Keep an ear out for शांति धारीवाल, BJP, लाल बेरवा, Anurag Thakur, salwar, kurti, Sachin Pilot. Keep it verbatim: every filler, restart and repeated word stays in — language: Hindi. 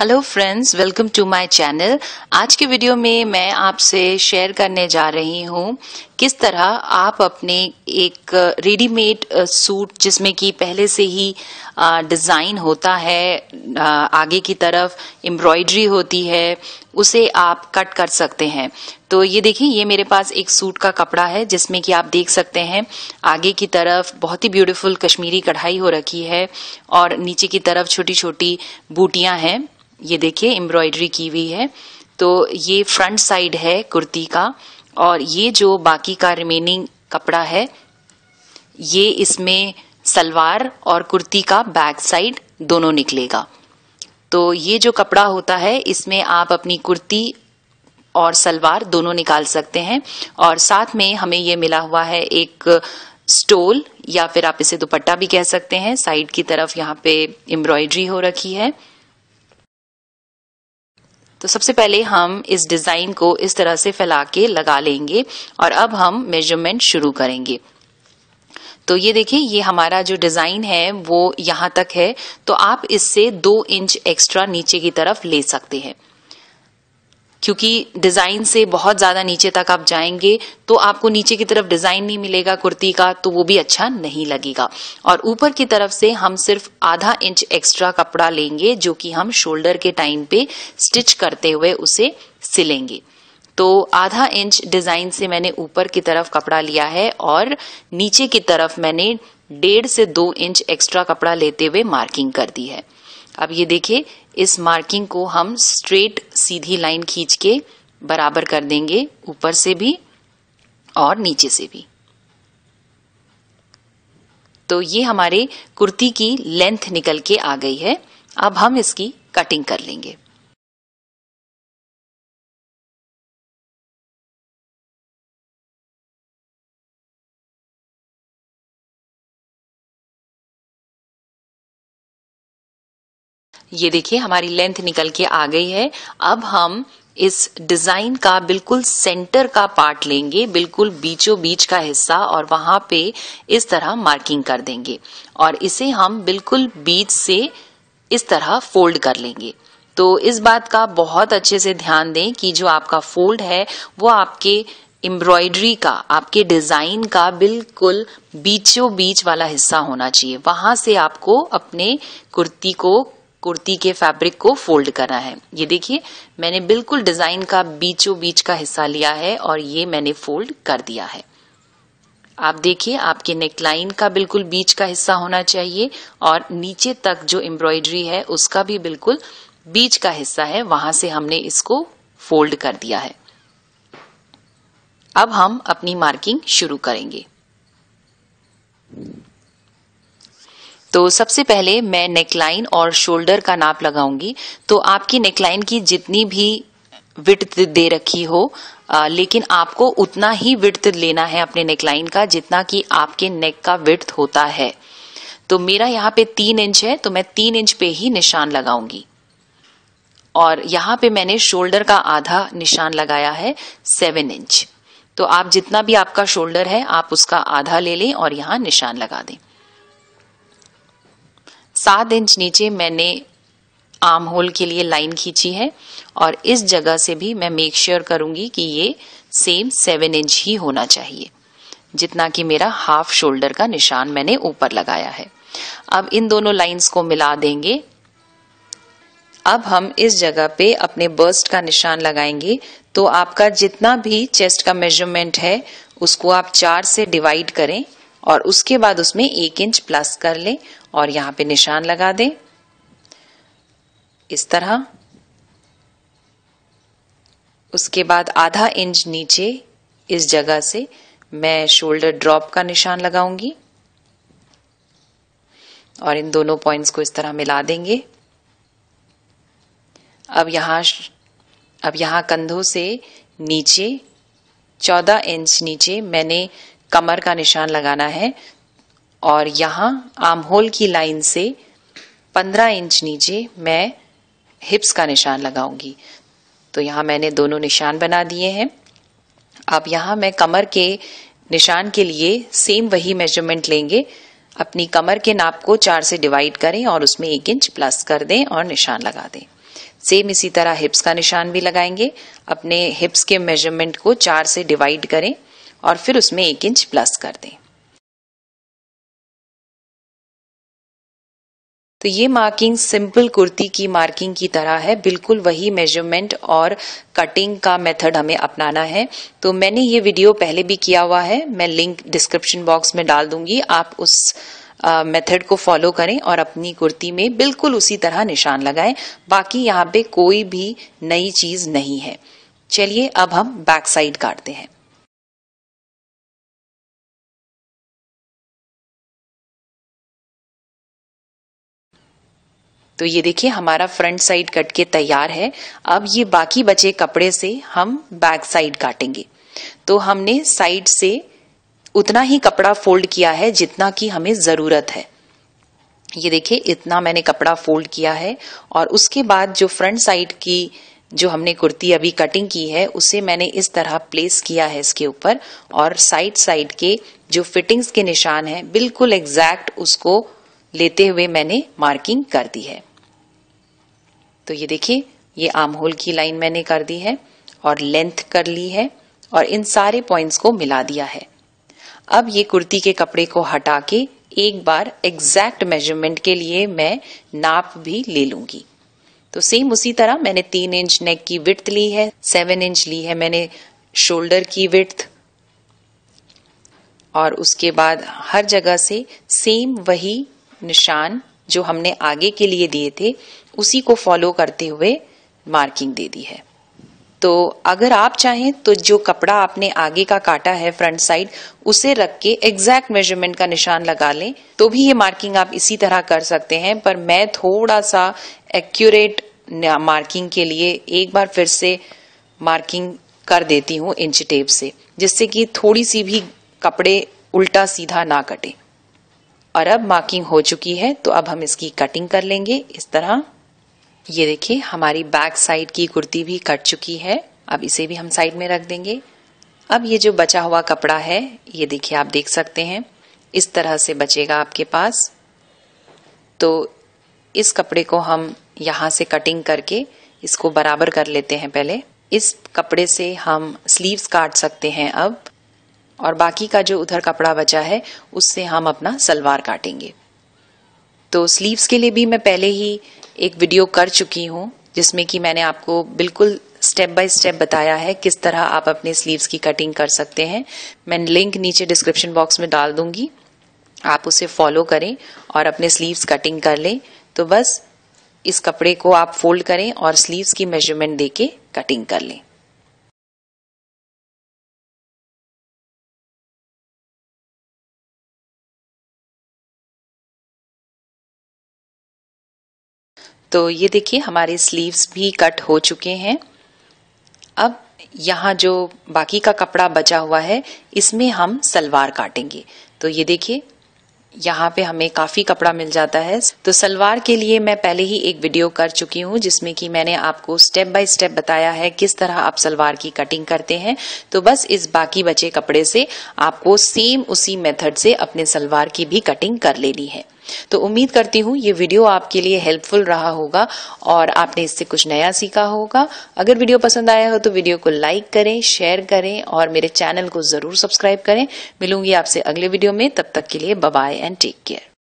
Hello friends, welcome to my channel. आज के वीडियो में मैं आपसे शेयर करने जा रही हूँ किस तरह आप अपने एक रेडीमेड सूट जिसमें कि पहले से ही डिज़ाइन होता है, आगे की तरफ एम्ब्रॉयडरी होती है, उसे आप कट कर सकते हैं। तो ये देखिए, ये मेरे पास एक सूट का कपड़ा है जिसमें कि आप देख सकते हैं आगे की तरफ बहुत ही ब्यूटीफुल कश्मीरी कढ़ाई हो रखी है और नीचे की तरफ छोटी छोटी बूटियां हैं। ये देखिए एम्ब्रॉयडरी की हुई है। तो ये फ्रंट साइड है कुर्ती का, और ये जो बाकी का रिमेनिंग कपड़ा है ये इसमें सलवार और कुर्ती का बैक साइड दोनों निकलेगा। तो ये जो कपड़ा होता है इसमें आप अपनी कुर्ती और सलवार दोनों निकाल सकते हैं, और साथ में हमें ये मिला हुआ है एक स्टोल, या फिर आप इसे दुपट्टा भी कह सकते हैं। साइड की तरफ यहाँ पे एम्ब्रॉयडरी हो रखी है। तो सबसे पहले हम इस डिजाइन को इस तरह से फैला के लगा लेंगे, और अब हम मेजरमेंट शुरू करेंगे। तो ये देखिए, ये हमारा जो डिजाइन है वो यहाँ तक है, तो आप इससे दो इंच एक्स्ट्रा नीचे की तरफ ले सकते हैं, क्योंकि डिजाइन से बहुत ज्यादा नीचे तक आप जाएंगे तो आपको नीचे की तरफ डिजाइन नहीं मिलेगा कुर्ती का, तो वो भी अच्छा नहीं लगेगा। और ऊपर की तरफ से हम सिर्फ आधा इंच एक्स्ट्रा कपड़ा लेंगे, जो कि हम शोल्डर के टाइम पे स्टिच करते हुए उसे सिलेंगे। तो आधा इंच डिजाइन से मैंने ऊपर की तरफ कपड़ा लिया है, और नीचे की तरफ मैंने डेढ़ से दो इंच एक्स्ट्रा कपड़ा लेते हुए मार्किंग कर दी है। अब ये देखिए, इस मार्किंग को हम स्ट्रेट सीधी लाइन खींच के बराबर कर देंगे, ऊपर से भी और नीचे से भी। तो ये हमारे कुर्ती की लेंथ निकल के आ गई है। अब हम इसकी कटिंग कर लेंगे। ये देखिए, हमारी लेंथ निकल के आ गई है। अब हम इस डिजाइन का बिल्कुल सेंटर का पार्ट लेंगे, बिल्कुल बीचों बीच का हिस्सा, और वहां पे इस तरह मार्किंग कर देंगे, और इसे हम बिल्कुल बीच से इस तरह फोल्ड कर लेंगे। तो इस बात का बहुत अच्छे से ध्यान दें कि जो आपका फोल्ड है वो आपके एम्ब्रॉयडरी का, आपके डिजाइन का बिल्कुल बीचों बीच वाला हिस्सा होना चाहिए। वहां से आपको अपने कुर्ती को कुर्ती के फैब्रिक को फोल्ड करना है। ये देखिए, मैंने बिल्कुल डिजाइन का बीचों बीच का हिस्सा लिया है और ये मैंने फोल्ड कर दिया है। आप देखिए, आपके नेकलाइन का बिल्कुल बीच का हिस्सा होना चाहिए, और नीचे तक जो एम्ब्रॉयडरी है उसका भी बिल्कुल बीच का हिस्सा है, वहां से हमने इसको फोल्ड कर दिया है। अब हम अपनी मार्किंग शुरू करेंगे। तो सबसे पहले मैं नेकलाइन और शोल्डर का नाप लगाऊंगी। तो आपकी नेकलाइन की जितनी भी विड्थ दे रखी हो, आ, लेकिन आपको उतना ही विड्थ लेना है अपने नेकलाइन का जितना कि आपके नेक का विड्थ होता है। तो मेरा यहाँ पे तीन इंच है, तो मैं तीन इंच पे ही निशान लगाऊंगी, और यहाँ पे मैंने शोल्डर का आधा निशान लगाया है, सेवन इंच। तो आप जितना भी आपका शोल्डर है आप उसका आधा ले लें और यहाँ निशान लगा दें। सात इंच नीचे मैंने आर्म होल के लिए लाइन खींची है, और इस जगह से भी मैं मेक श्योर करूंगी कि ये सेम सेवन इंच ही होना चाहिए, जितना कि मेरा हाफ शोल्डर का निशान मैंने ऊपर लगाया है। अब इन दोनों लाइंस को मिला देंगे। अब हम इस जगह पे अपने बस्ट का निशान लगाएंगे। तो आपका जितना भी चेस्ट का मेजरमेंट है उसको आप चार से डिवाइड करें, और उसके बाद उसमें एक इंच प्लस कर लें और यहाँ पे निशान लगा दें, इस तरह। उसके बाद आधा इंच नीचे इस जगह से मैं शोल्डर ड्रॉप का निशान लगाऊंगी, और इन दोनों पॉइंट्स को इस तरह मिला देंगे। अब यहाँ अब यहाँ कंधों से नीचे चौदह इंच नीचे मैंने कमर का निशान लगाना है, और यहाँ आर्म होल की लाइन से पंद्रह इंच नीचे मैं हिप्स का निशान लगाऊंगी। तो यहाँ मैंने दोनों निशान बना दिए हैं। अब यहाँ मैं कमर के निशान के लिए सेम वही मेजरमेंट लेंगे। अपनी कमर के नाप को चार से डिवाइड करें और उसमें एक इंच प्लस कर दें और निशान लगा दें। सेम इसी तरह हिप्स का निशान भी लगाएंगे। अपने हिप्स के मेजरमेंट को चार से डिवाइड करें और फिर उसमें एक इंच प्लस कर दें। तो ये मार्किंग सिंपल कुर्ती की मार्किंग की तरह है, बिल्कुल वही मेजरमेंट और कटिंग का मेथड हमें अपनाना है। तो मैंने ये वीडियो पहले भी किया हुआ है, मैं लिंक डिस्क्रिप्शन बॉक्स में डाल दूंगी। आप उस मेथड को फॉलो करें और अपनी कुर्ती में बिल्कुल उसी तरह निशान लगाएं। बाकी यहाँ पे कोई भी नई चीज नहीं है। चलिए अब हम बैक साइड काटते हैं। तो ये देखिए हमारा फ्रंट साइड कट के तैयार है। अब ये बाकी बचे कपड़े से हम बैक साइड काटेंगे। तो हमने साइड से उतना ही कपड़ा फोल्ड किया है जितना की हमें जरूरत है। ये देखिए इतना मैंने कपड़ा फोल्ड किया है और उसके बाद जो फ्रंट साइड की जो हमने कुर्ती अभी कटिंग की है उसे मैंने इस तरह प्लेस किया है इसके ऊपर, और साइड साइड के जो फिटिंग्स के निशान है बिल्कुल एग्जैक्ट उसको लेते हुए मैंने मार्किंग कर दी है। तो ये देखिए ये आर्म होल की लाइन मैंने कर दी है और लेंथ कर ली है और इन सारे पॉइंट्स को मिला दिया है। अब ये कुर्ती के कपड़े को हटा के एक बार एग्जैक्ट मेजरमेंट के लिए मैं नाप भी ले लूंगी। तो सेम उसी तरह मैंने तीन इंच नेक की विड्थ ली है, सेवन इंच ली है मैंने शोल्डर की विड्थ, और उसके बाद हर जगह से सेम वही निशान जो हमने आगे के लिए दिए थे उसी को फॉलो करते हुए मार्किंग दे दी है। तो अगर आप चाहें तो जो कपड़ा आपने आगे का काटा है फ्रंट साइड उसे रख के एग्जैक्ट मेजरमेंट का निशान लगा लें तो भी ये मार्किंग आप इसी तरह कर सकते हैं। पर मैं थोड़ा सा एक्यूरेट मार्किंग के लिए एक बार फिर से मार्किंग कर देती हूँ इंच टेप से, जिससे कि थोड़ी सी भी कपड़े उल्टा सीधा ना कटे। और अब मार्किंग हो चुकी है तो अब हम इसकी कटिंग कर लेंगे इस तरह। ये देखिए हमारी बैक साइड की कुर्ती भी कट चुकी है। अब इसे भी हम साइड में रख देंगे। अब ये जो बचा हुआ कपड़ा है ये देखिए आप देख सकते हैं इस तरह से बचेगा आपके पास। तो इस कपड़े को हम यहाँ से कटिंग करके इसको बराबर कर लेते हैं। पहले इस कपड़े से हम स्लीव्स काट सकते हैं अब, और बाकी का जो उधर कपड़ा बचा है उससे हम अपना सलवार काटेंगे। तो स्लीव्स के लिए भी मैं पहले ही एक वीडियो कर चुकी हूँ जिसमें कि मैंने आपको बिल्कुल स्टेप बाय स्टेप बताया है किस तरह आप अपने स्लीव्स की कटिंग कर सकते हैं। मैं लिंक नीचे डिस्क्रिप्शन बॉक्स में डाल दूंगी, आप उसे फॉलो करें और अपने स्लीव्स कटिंग कर लें। तो बस इस कपड़े को आप फोल्ड करें और स्लीव्स की मेजरमेंट दे के कटिंग कर लें। तो ये देखिए हमारे स्लीव्स भी कट हो चुके हैं। अब यहाँ जो बाकी का कपड़ा बचा हुआ है इसमें हम सलवार काटेंगे। तो ये देखिए यहाँ पे हमें काफी कपड़ा मिल जाता है। तो सलवार के लिए मैं पहले ही एक वीडियो कर चुकी हूँ जिसमें कि मैंने आपको स्टेप बाय स्टेप बताया है किस तरह आप सलवार की कटिंग करते हैं। तो बस इस बाकी बचे कपड़े से आपको सेम उसी मेथड से अपने सलवार की भी कटिंग कर लेनी है। तो उम्मीद करती हूँ ये वीडियो आपके लिए हेल्पफुल रहा होगा और आपने इससे कुछ नया सीखा होगा। अगर वीडियो पसंद आया हो तो वीडियो को लाइक करें, शेयर करें और मेरे चैनल को जरूर सब्सक्राइब करें। मिलूंगी आपसे अगले वीडियो में, तब तक के लिए bye bye and take care.